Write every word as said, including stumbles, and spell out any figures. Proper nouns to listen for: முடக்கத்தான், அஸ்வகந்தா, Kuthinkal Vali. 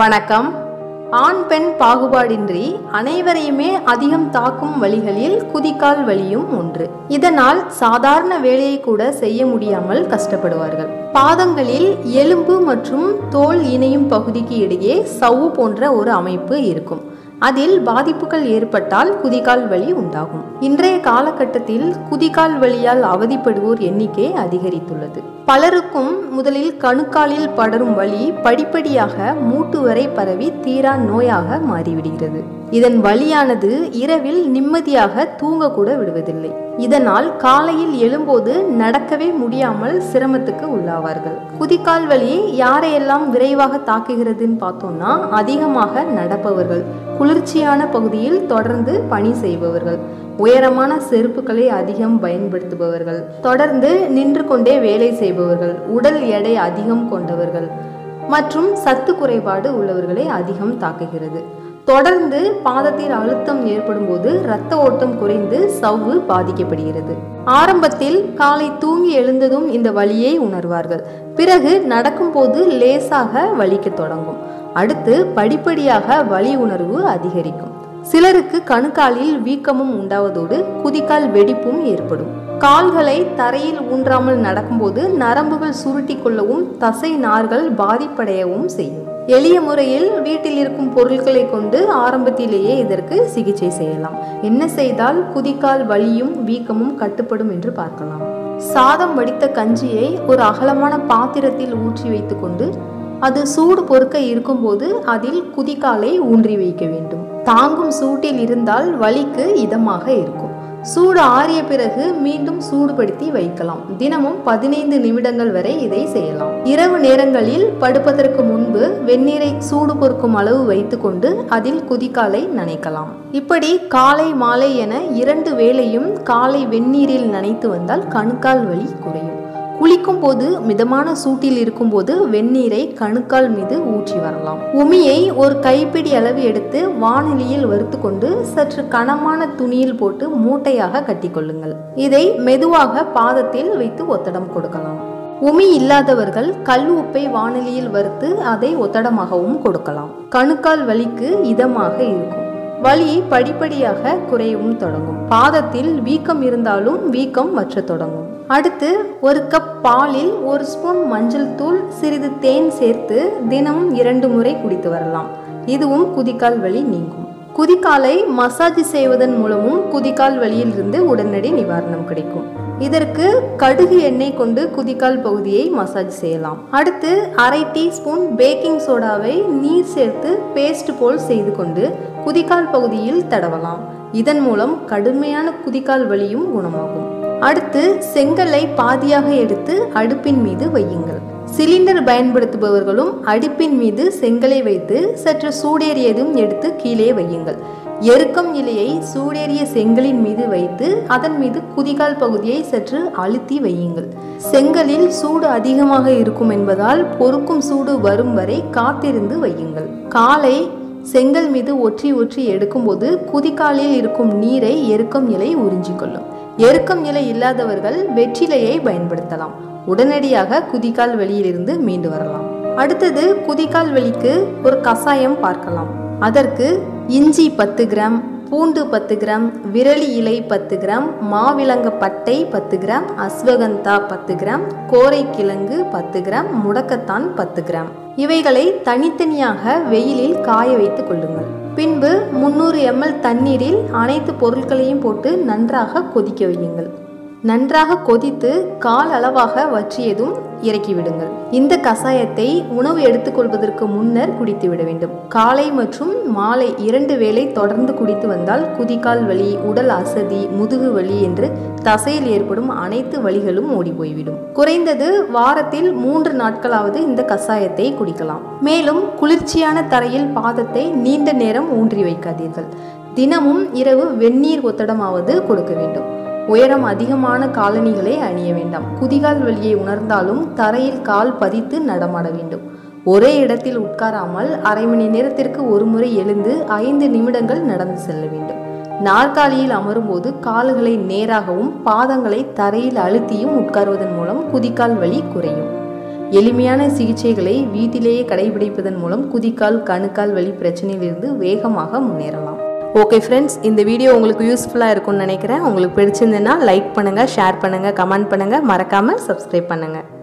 வணக்கம். ஆண் பெண் பாகுபாடின்றி அனைவரையுமே அதிகம் தாக்கும் வழிகளில் குதிகால் வலியும் ஒன்று. இதனால் சாதாரண வேலையை கூட செய்ய முடியாமல் கஷ்டப்படுவார்கள். பாதங்களில் எலும்பு மற்றும் தோல் இணையும் பகுதிக்கு இடையே சவ்வு போன்ற ஒரு அமைப்பு இருக்கும். அதில் பாதிப்புகள் ஏற்பட்டால் குதிகால் வலி உண்டாகும். இன்றைய காலகட்டத்தில் குதிகால் வலியால் அவதிப்படுவோர் எண்ணிக்கை அதிகரித்துள்ளது. பலருக்கும் முதலில் கணுக்காலில் படரும் வலி படிப்படியாக மூட்டு வரை பரவி தீரா நோயாக மாறிவிடுகிறது. இதன் வலியானது இரவில் நிம்மதியாக தூங்க கூட விடுவதில்லை. இதனால் காலையில் எழும்போது நடக்கவே முடியாமல் சிரமத்துக்கு உள்ளாவார்கள். குதிகால் வலி யாரையெல்லாம் விரைவாக தாக்குகிறதுன்னு பார்த்தோம்னா, அதிகமாக நடப்பவர்கள், குளிர்ச்சியான பகுதியில் தொடர்ந்து பணி செய்பவர்கள், உயரமான செருப்புகளை அதிகம் பயன்படுத்துபவர்கள், தொடர்ந்து நின்று கொண்டே வேலை செய்பவர்கள், உடல் எடை அதிகம் கொண்டவர்கள் மற்றும் சத்து குறைபாடு உள்ளவர்களை அதிகம் தாக்குகிறது. தொடர்ந்து பாதத்தில் அழுத்தம் ஏற்படும் போது இரத்த ஓட்டம் குறைந்து சவ்வு பாதிக்கப்படுகிறது. ஆரம்பத்தில் காலை தூங்கி எழுந்ததும் இந்த வலியை உணர்வார்கள். பிறகு நடக்கும் போது லேசாக வலிக்க தொடங்கும். அடுத்து படிப்படியாக வலி உணர்வு அதிகரிக்கும். சிலருக்கு கணுக்காலில் வீக்கமும் உண்டாவதோடு குதிகால் வெடிப்பும் ஏற்படும். கால்களை தரையில் ஊன்றாமல் நடக்கும்போது நரம்புகள் சுருட்டி கொள்ளவும் தசை நார்கள் பாதிப்படையவும் செய்யும். எளிய முறையில் வீட்டில் இருக்கும் பொருட்களை கொண்டு ஆரம்பத்திலேயே இதற்கு சிகிச்சை செய்யலாம். என்ன செய்தால் குதிகால் வலியும் வீக்கமும் கட்டுப்படும் என்று பார்க்கலாம். சாதம் வடித்த கஞ்சியை ஒரு அகலமான பாத்திரத்தில் ஊற்றி வைத்துக்கொண்டு அது சூடு பொறுக்க இருக்கும்போது அதில் குதிகாலை ஊன்றி வைக்க வேண்டும். தாங்கும் சூட்டில் இருந்தால் வலிக்கு இதமாக இருக்கும். சூடு ஆறிய பிறகு மீண்டும் சூடுபடுத்தி வைக்கலாம். தினமும் பதினைந்து நிமிடங்கள் வரை இதை செய்யலாம். இரவு நேரங்களில் படுப்பதற்கு முன்பு வெந்நீரை சூடு பொறுக்கும் அளவு வைத்துக்கொண்டு அதில் குதிகாலை நனைக்கலாம். இப்படி காலை மாலை என இரண்டு வேளையும் காலை வெந்நீரில் நனைத்து வந்தால் கணுக்கால் வலி குறையும். குளிக்கும் போது மிதமான சூட்டில் இருக்கும்போது வெந்நீரை கணுக்கால் மீது ஊற்றி வரலாம். உமியை ஒரு கைப்பிடி அளவு எடுத்து வானிலையில் வறுத்து கொண்டு சற்று கனமான துணியில் போட்டு மூட்டையாக கட்டிக்கொள்ளுங்கள். இதை மெதுவாக பாதத்தில் வைத்து ஒத்தடம் கொடுக்கலாம். உமி இல்லாதவர்கள் கல் உப்பை வானிலையில் வறுத்து அதை ஒத்தடமாகவும் கொடுக்கலாம். கணுக்கால் வலிக்கு இதமாக இருக்கும். வலி படிப்படியாக குறையவும் தொடங்கும். பாதத்தில் வீக்கம் இருந்தாலும் வீக்கம் வற்ற தொடங்கும். அடுத்து ஒரு கப் பாலில் ஒரு ஸ்பூன் மஞ்சள் தூள், சிறிது தேன் சேர்த்து தினமும் இரண்டு முறை குடித்து வரலாம். இதுவும் குதிகால் வலி நீங்கும். குதிகாலை மசாஜ் செய்வதன் மூலமும் குதிகால் வலியில் இருந்து உடனடி நிவாரணம் கிடைக்கும். இதற்கு கடுகு எண்ணெய் கொண்டு குதிகால் பகுதியை மசாஜ் செய்யலாம். அடுத்து அரை டீஸ்பூன் பேக்கிங் சோடாவை நீர் சேர்த்து பேஸ்ட் போல் செய்து கொண்டு குதிகால் பகுதியில் தடவலாம். இதன் மூலம் கடுமையான குதிகால் வலியும் குணமாகும். அடுத்து செங்கலை பாதியாக எடுத்து அடுப்பின் மீது வையுங்கள். சிலிண்டர் பயன்படுத்துபவர்களும் அடுப்பின் மீது செங்கலை வைத்து சற்று சூடேறியதும் எடுத்து கீழே வையுங்கள். எருக்கும் இலையை சூடேறிய செங்கலின் மீது வைத்து அதன் மீது குதிகால் பகுதியை சற்று அழுத்தி வையுங்கள். செங்கலில் சூடு அதிகமாக இருக்கும் என்பதால் பொறுக்கும் சூடு வரும் வரை காத்திருந்து வையுங்கள். காலை செங்கல் மீது ஒற்றி ஒற்றி எடுக்கும்போது குதிகாலில் இருக்கும் நீரை எருக்கும் இலை உறிஞ்சிக்கொள்ளும். எருக்கும் இலை இல்லாதவர்கள் வெற்றிலையை பயன்படுத்தலாம். உடனடியாக குதிகால் வலியிலிருந்து மீண்டு வரலாம். அடுத்தது குதிகால் வலிக்கு ஒரு கசாயம் பார்க்கலாம். அதற்கு இஞ்சி பத்து கிராம், பூண்டு பத்து கிராம், விரலி இலை பத்து கிராம், மாவிலங்க பட்டை பத்து கிராம், அஸ்வகந்தா பத்து கிராம், கோரை கிழங்கு பத்து கிராம், முடக்கத்தான் பத்து கிராம் இவைகளை தனித்தனியாக வெயிலில் காய வைத்து கொள்ளுங்கள். பின்பு முந்நூறு எம்எல் தண்ணீரில் அனைத்து பொருட்களையும் போட்டு நன்றாக கொதிக்க வையுங்கள். நன்றாக கொதித்து கால் அளவாக வற்றியதும் இறக்கிவிடுங்கள். இந்த கசாயத்தை உணவு எடுத்துக்கொள்வதற்கு முன்னர் குடித்து விட வேண்டும். காலை மற்றும் மாலை இரண்டு வேளை தொடர்ந்து குடித்து வந்தால் குதிகால் வலி, உடல் அசதி, முதுகு வலி என்று தசையில் ஏற்படும் அனைத்து வலிகளும் ஓடி போய்விடும். குறைந்தது வாரத்தில் மூன்று நாட்களாவது இந்த கசாயத்தை குடிக்கலாம். மேலும் குளிர்ச்சியான தரையில் பாதத்தை நீண்ட நேரம் ஊன்றி வைக்காதீர்கள். தினமும் இரவு வெந்நீர் ஒத்தடமாவது கொடுக்க வேண்டும். உயரம் அதிகமான காலணிகளை அணிய வேண்டாம். குதிகால் வலியை உணர்ந்தாலும் தரையில் கால் பதித்து நடமாட வேண்டும். ஒரே இடத்தில் உட்காராமல் அரை மணி நேரத்திற்கு ஒரு முறை எழுந்து ஐந்து நிமிடங்கள் நடந்து செல்ல வேண்டும். நாற்காலியில் அமரும்போது கால்களை நேராகவும் பாதங்களை தரையில் அழுத்தியும் உட்காருவதன் மூலம் குதிகால் வலி குறையும். எளிமையான சிகிச்சைகளை வீட்டிலேயே கடைபிடிப்பதன் மூலம் குதிகால் கணுக்கால் வலி பிரச்சனையிலிருந்து வேகமாக முன்னேறலாம். ஓகே ஃப்ரெண்ட்ஸ், இந்த வீடியோ உங்களுக்கு யூஸ்ஃபுல்லாக இருக்கும்னு நினைக்கிறேன். உங்களுக்கு பிடிச்சிருந்ததுன்னா லைக் பண்ணுங்கள், ஷேர் பண்ணுங்கள், கமெண்ட் பண்ணுங்கள், மறக்காமல் சப்ஸ்கிரைப் பண்ணுங்கள்.